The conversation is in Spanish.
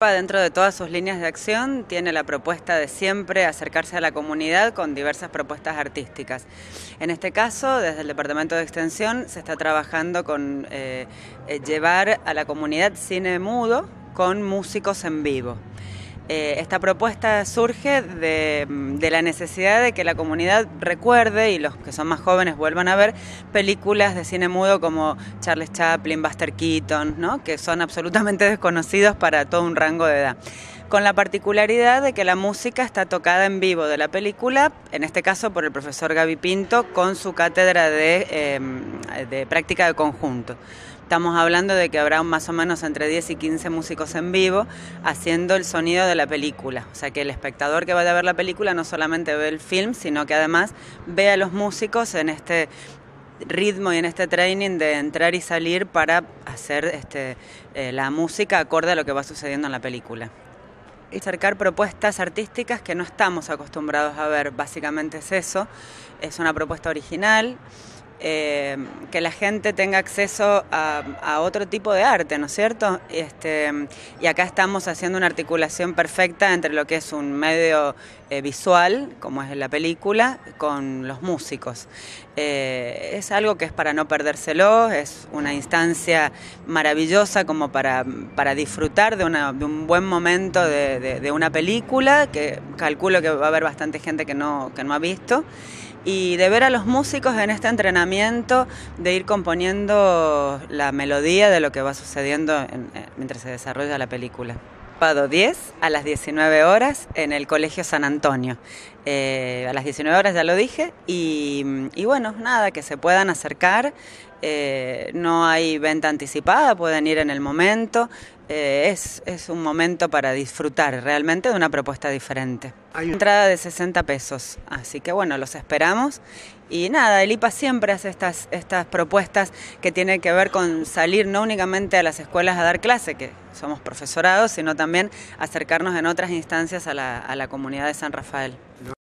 Dentro de todas sus líneas de acción tiene la propuesta de siempre acercarse a la comunidad con diversas propuestas artísticas. En este caso, desde el Departamento de Extensión se está trabajando con llevar a la comunidad cine mudo con músicos en vivo. Esta propuesta surge de la necesidad de que la comunidad recuerde y los que son más jóvenes vuelvan a ver películas de cine mudo como Charles Chaplin, Buster Keaton, ¿no? Que son absolutamente desconocidos para todo un rango de edad. Con la particularidad de que la música está tocada en vivo de la película, en este caso por el profesor Gaby Pinto con su cátedra de práctica de conjunto. Estamos hablando de que habrá más o menos entre 10 y 15 músicos en vivo haciendo el sonido de la película. O sea que el espectador que vaya a ver la película no solamente ve el film, sino que además ve a los músicos en este ritmo y en este training de entrar y salir para hacer la música acorde a lo que va sucediendo en la película. Y acercar propuestas artísticas que no estamos acostumbrados a ver, básicamente es eso. Es una propuesta original. Que la gente tenga acceso a otro tipo de arte, ¿no es cierto? Y acá estamos haciendo una articulación perfecta entre lo que es un medio visual, como es la película, con los músicos. Es algo que es para no perdérselo, es una instancia maravillosa como para disfrutar de un buen momento de una película, que calculo que va a haber bastante gente que no ha visto, y de ver a los músicos en este entrenamiento de ir componiendo la melodía de lo que va sucediendo mientras se desarrolla la película. Sábado 10 a las 19 horas en el Colegio San Antonio. A las 19 horas ya lo dije y bueno, nada, que se puedan acercar. No hay venta anticipada, pueden ir en el momento. Es un momento para disfrutar realmente de una propuesta diferente. Hay entrada de 60 pesos, así que bueno, los esperamos. Y nada, el IPA siempre hace estas propuestas que tienen que ver con salir no únicamente a las escuelas a dar clase, que somos profesorados, sino también acercarnos en otras instancias a la comunidad de San Rafael.